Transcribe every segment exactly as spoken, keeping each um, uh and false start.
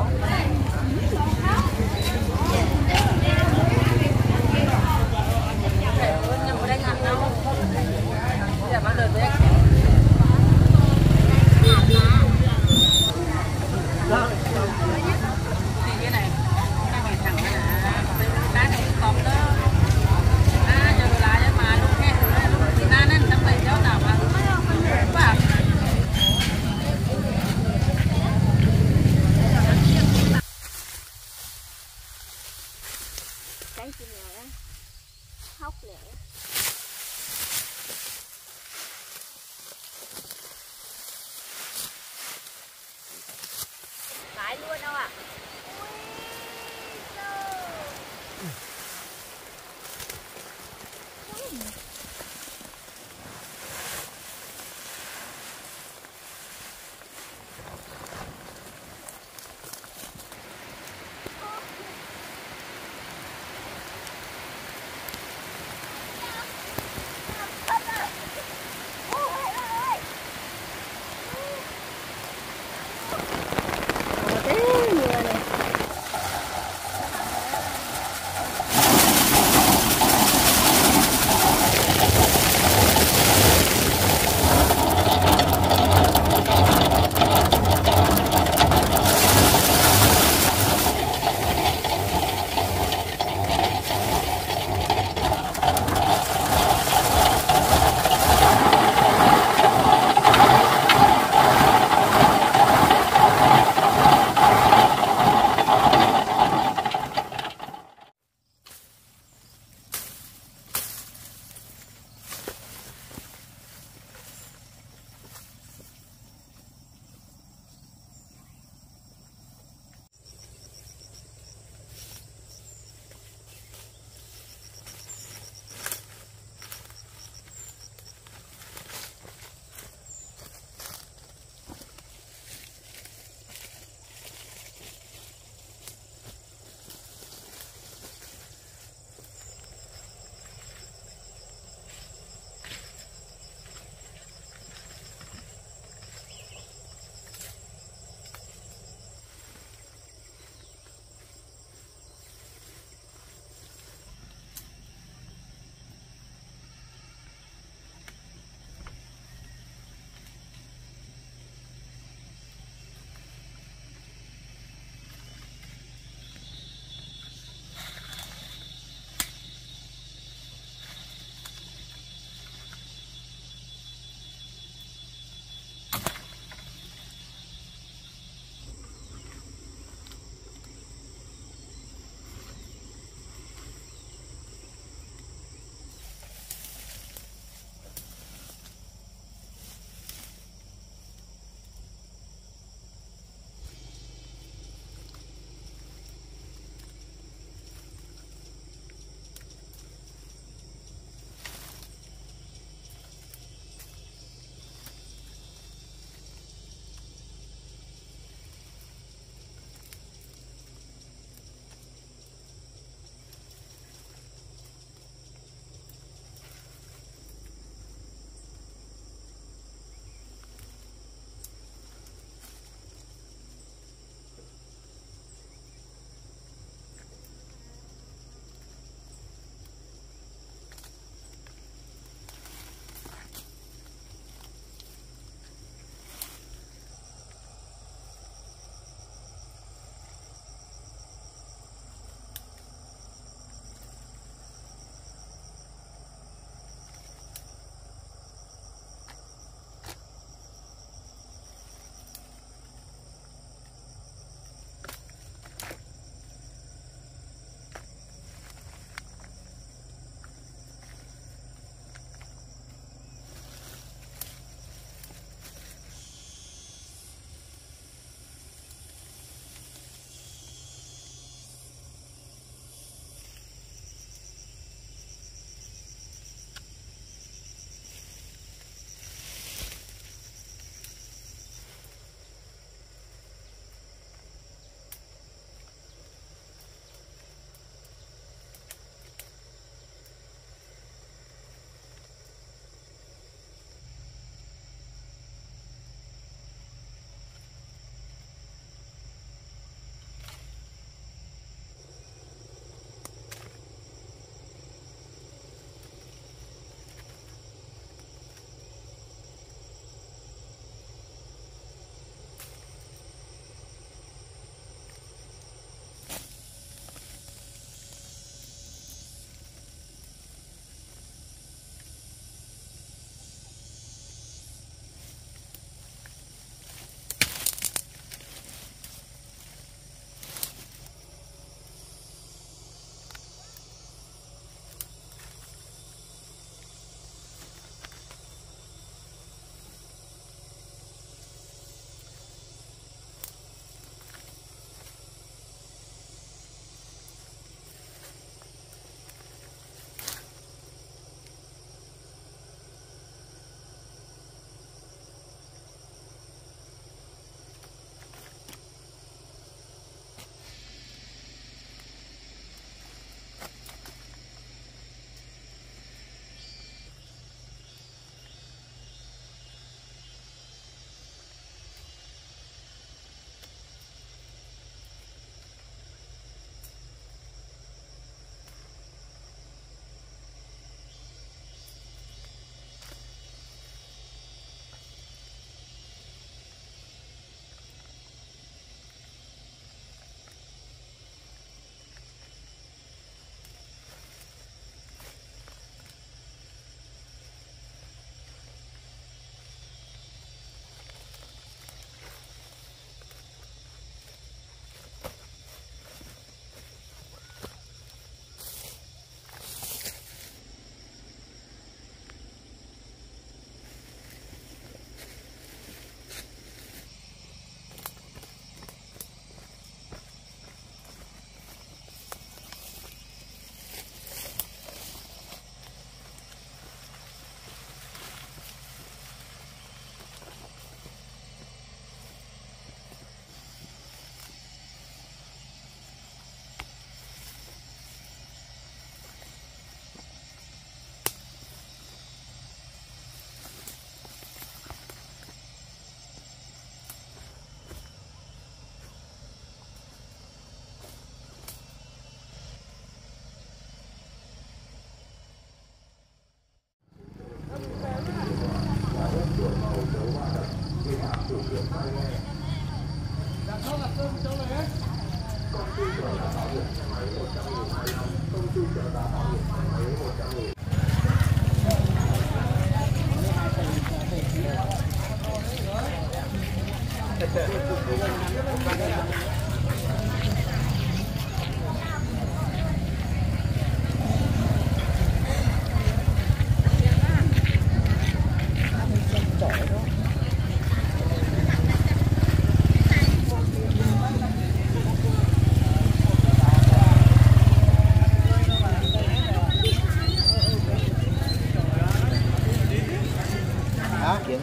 Thế người này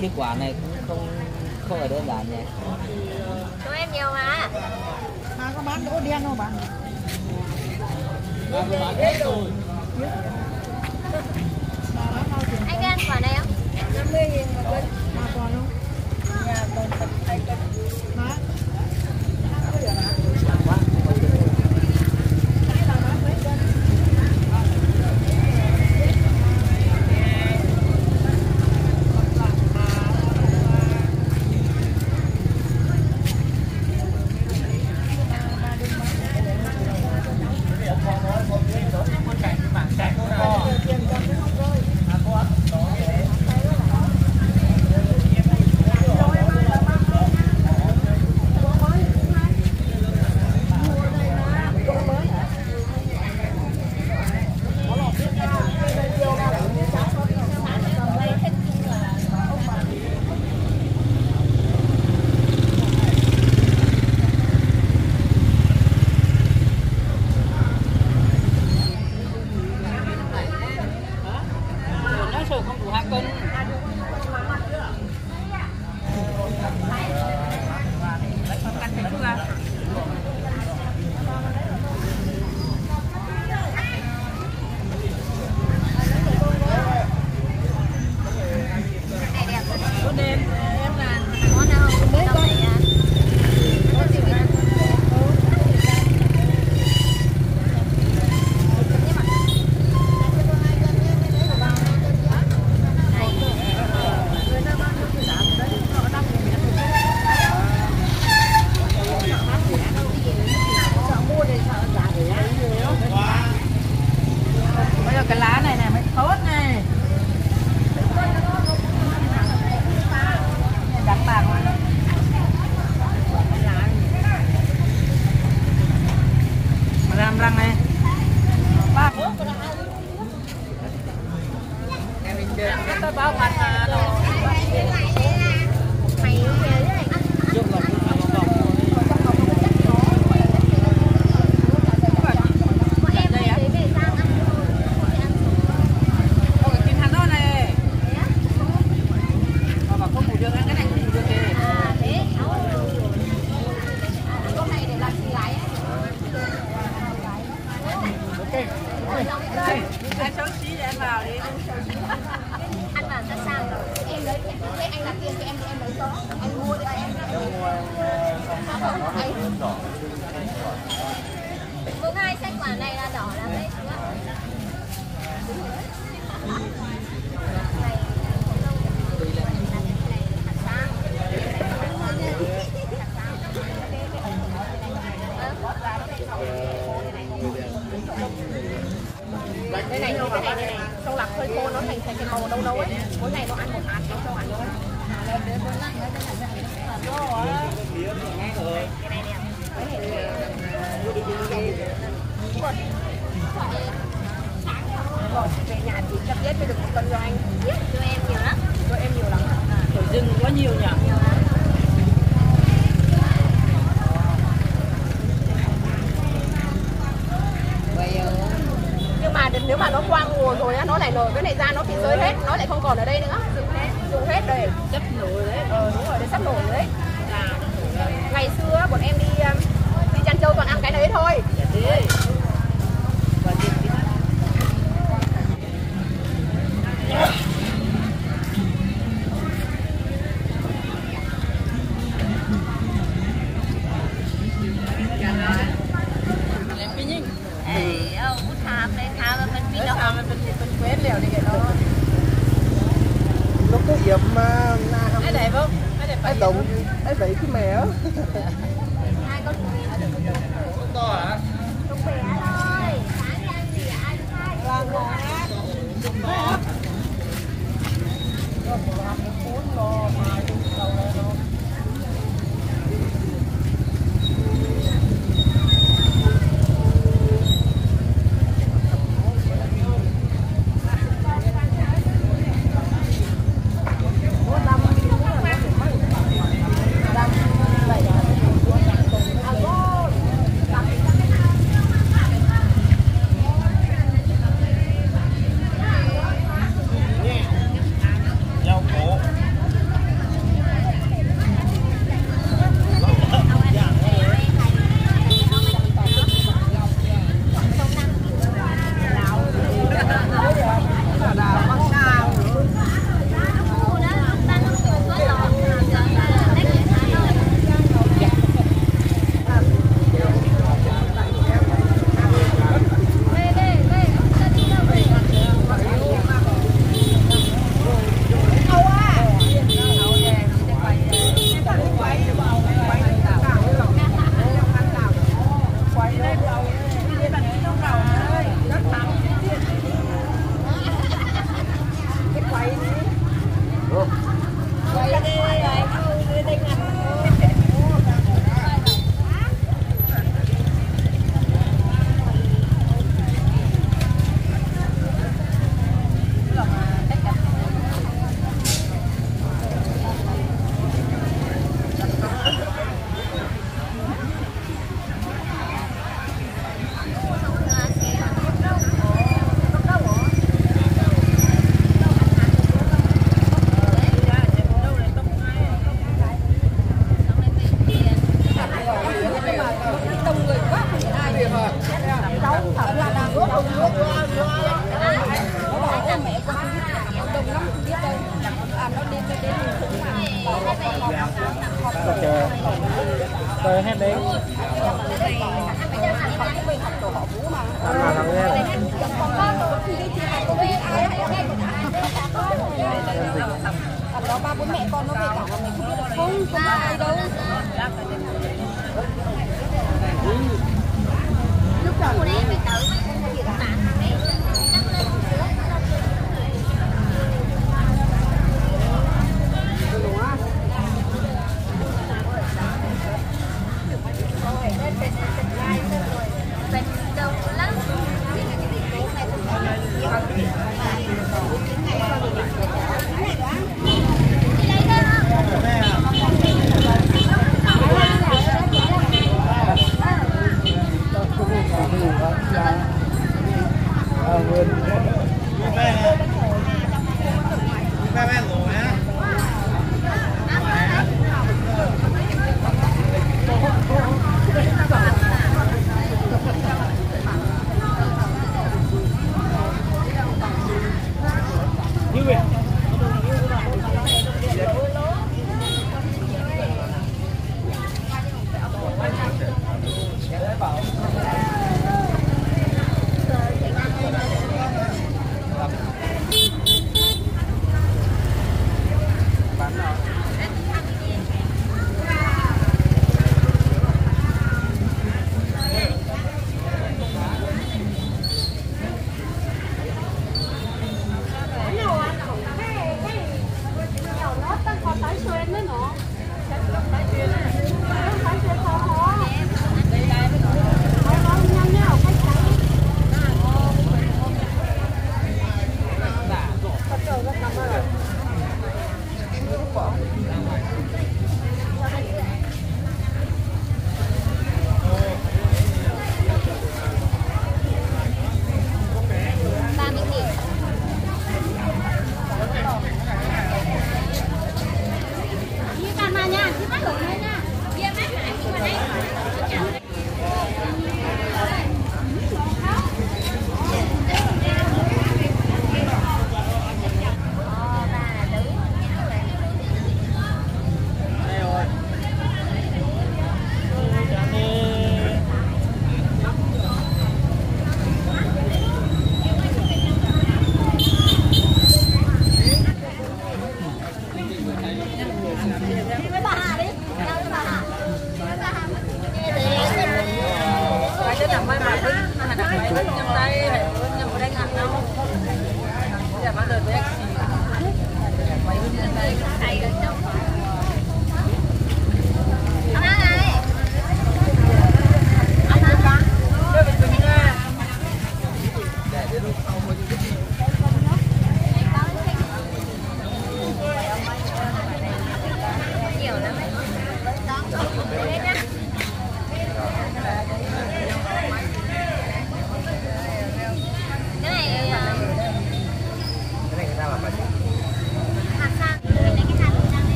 Kết quả này cũng không không phải đơn giản nhỉ. Tụi em nhiều mà. Mà có bán đỗ đen không bạn? Bán hết rồi. Anh ăn quả này không? năm mươi nghìn một cân. Mà còn không? Nhà còn thật hay cân. Hả? Hãy subscribe cho kênh Ghiền Mì Gõ để không bỏ lỡ những video hấp dẫn.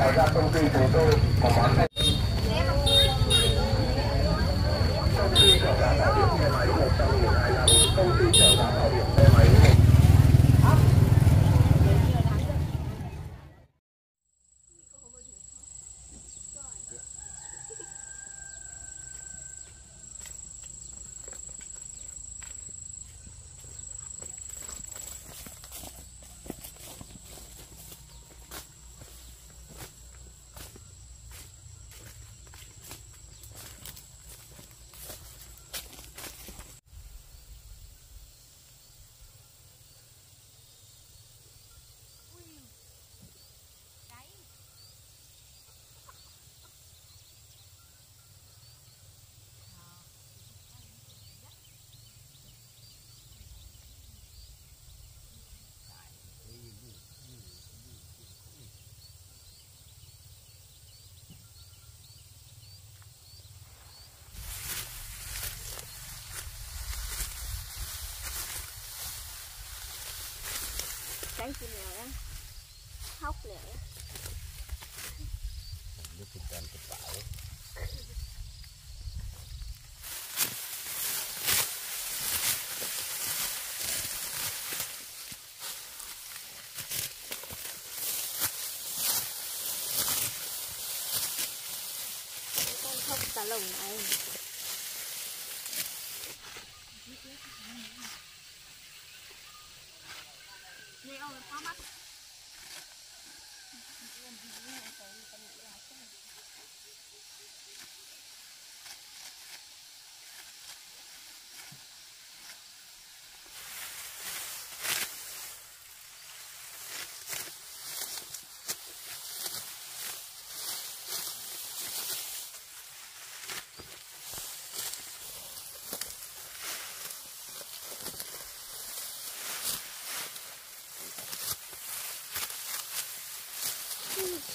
ngoài ra công ty chúng tôi còn bán thêm công ty chở giá bảo hiểm xe máy một trăm nghìn hai năm, công ty chở giá bảo hiểm xe máy. Cái chị mèo đó hóc nữa nó kinh doanh cực bạo con khóc cả lồng này.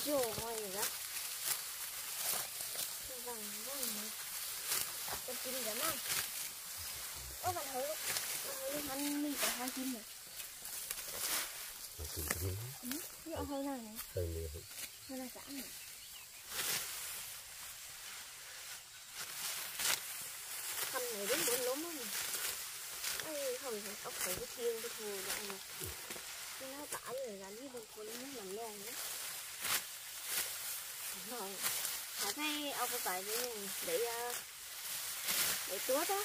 Trời ơi đó. Vàng vàng này. Con chim đó mà. Ôi bạn hứa. Ăn mình cả hai chim này. Con chim cái này. Nó hơi này. Hơi này. Hơi này sẵn này. Thăm này đến bốn lốm á. Ây hồi này ốc phải cái thiêu cái thù lại này. Nó tả rồi gắn với bông con nó làm lèo nữa. Rồi, họ thấy ông có phải để để tuốt á.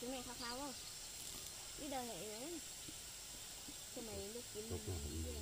Cái này khá khá không? Đi đời hệ đấy. Cái này lúc kiếm đi đời hệ.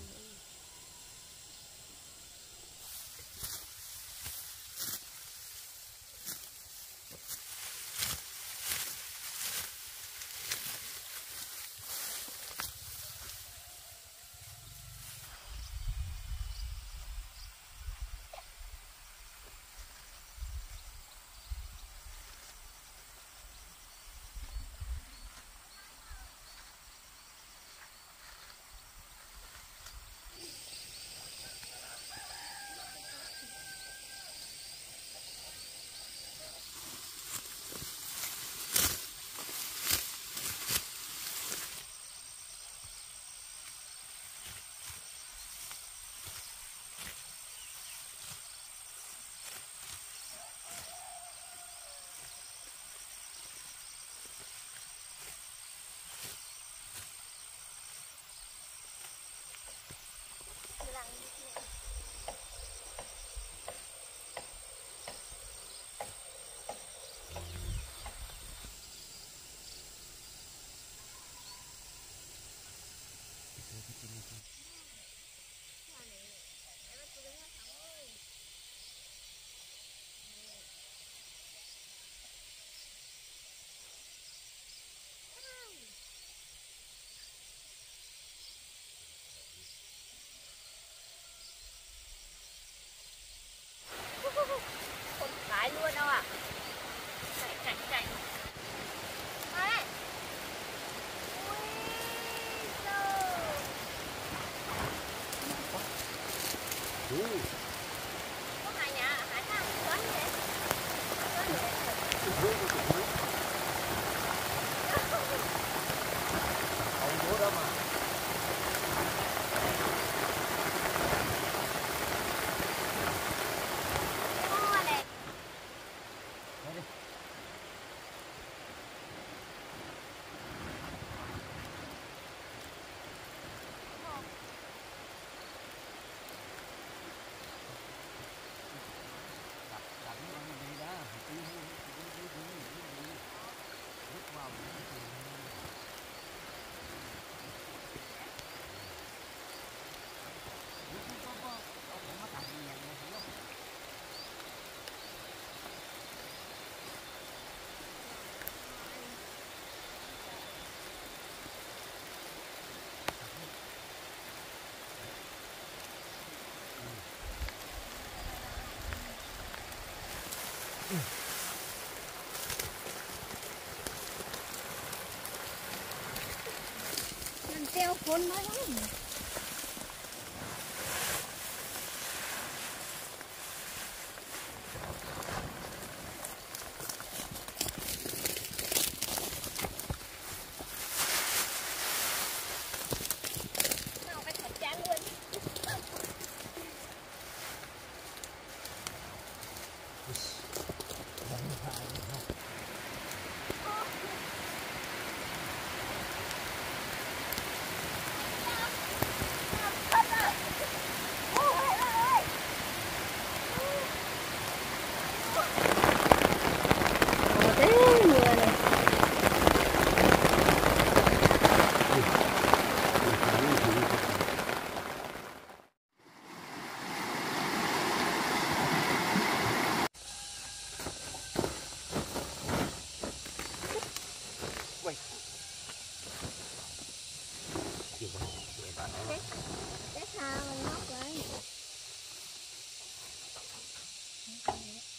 Hãy subscribe cho kênh Ghiền Mì Gõ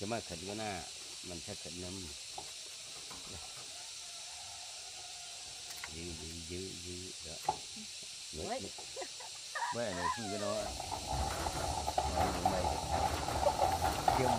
mà khẩn cái nè mình sẽ khẩn nấm dữ dữ dữ dữ đó mới mới này khi cái đó mày kiếm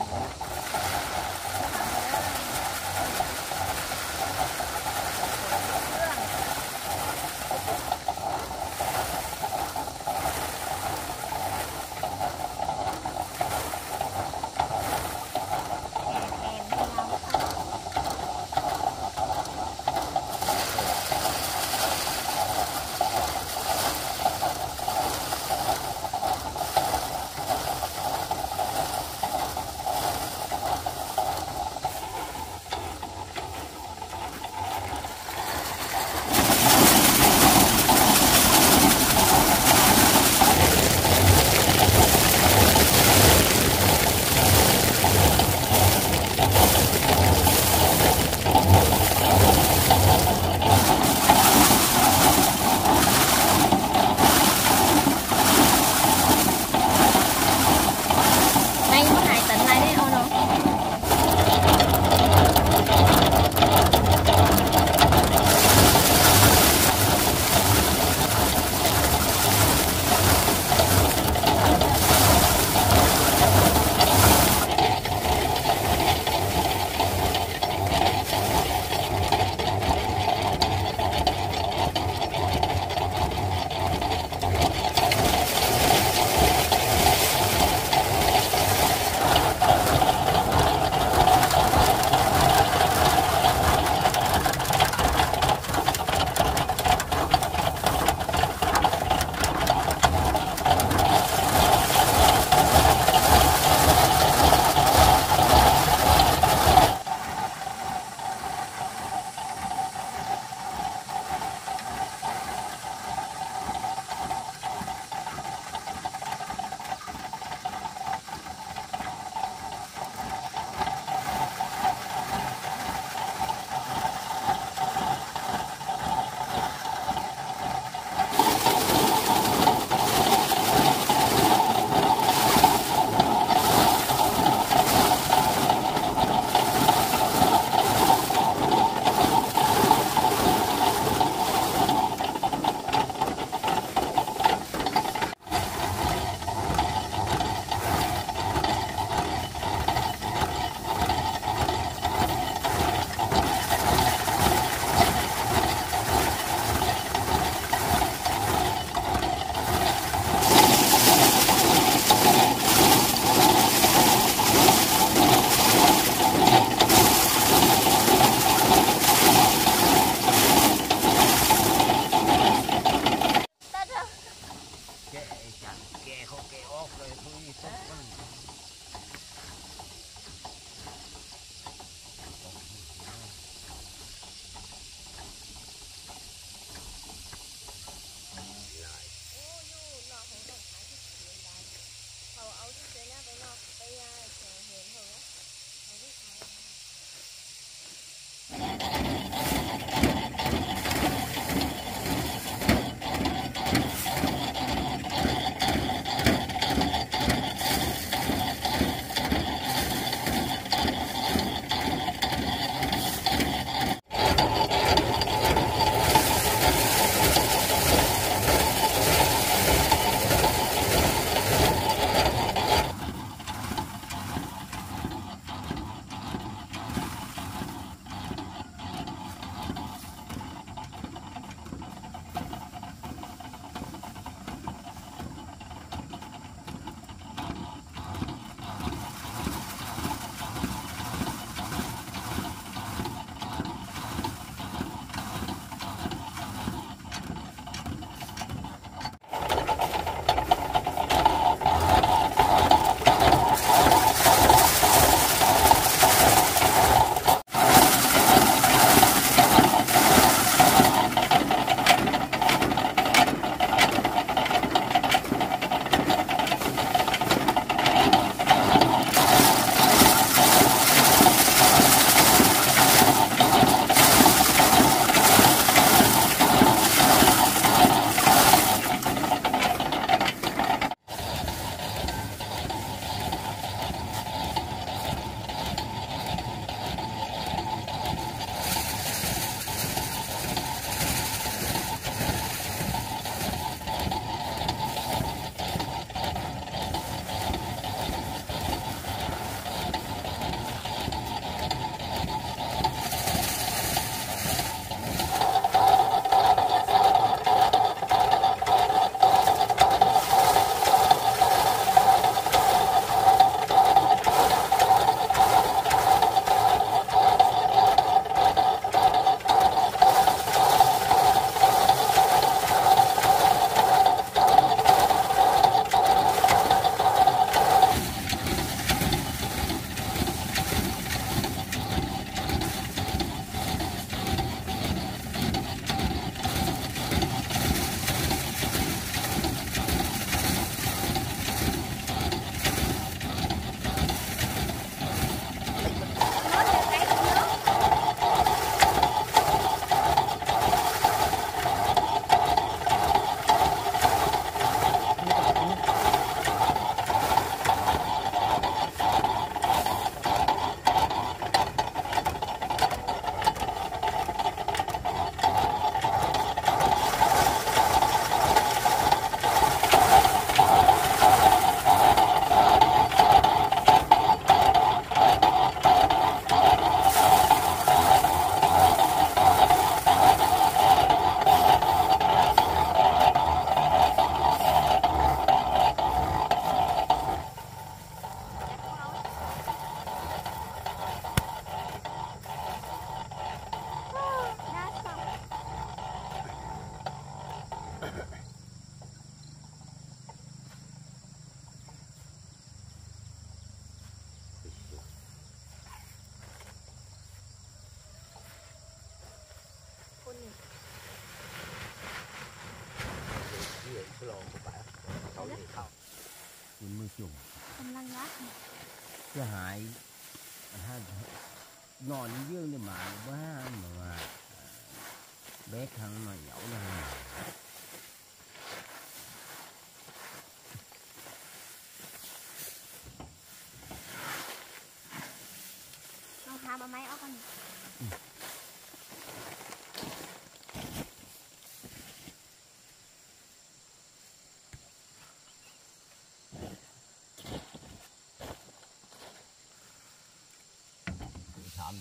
Làm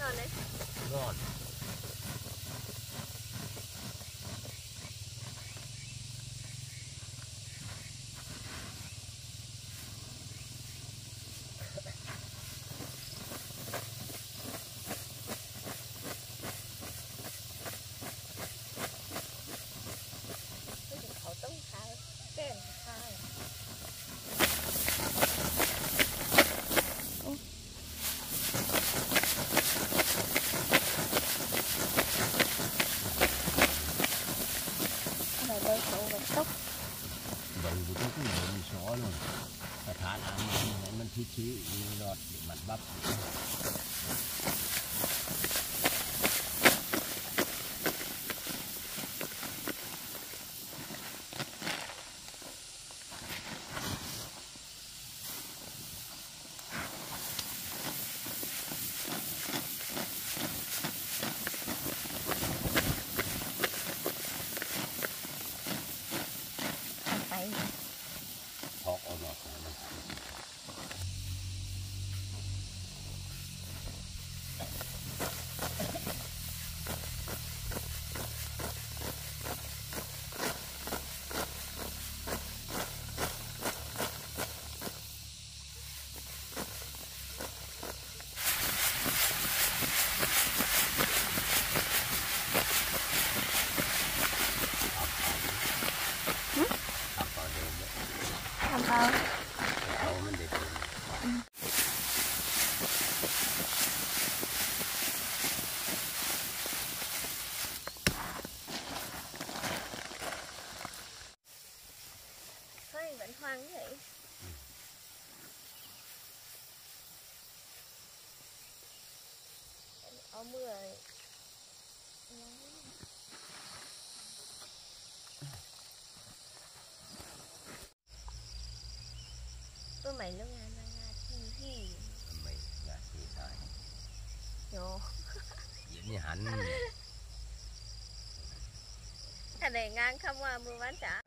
ngon đấy. Ngon. Chị chị lọt để mặt bắp mày lúc nào mà ngã thì gì mày ngã thì thôi vô diễn như hạnh thằng này ngang không à mua bán trả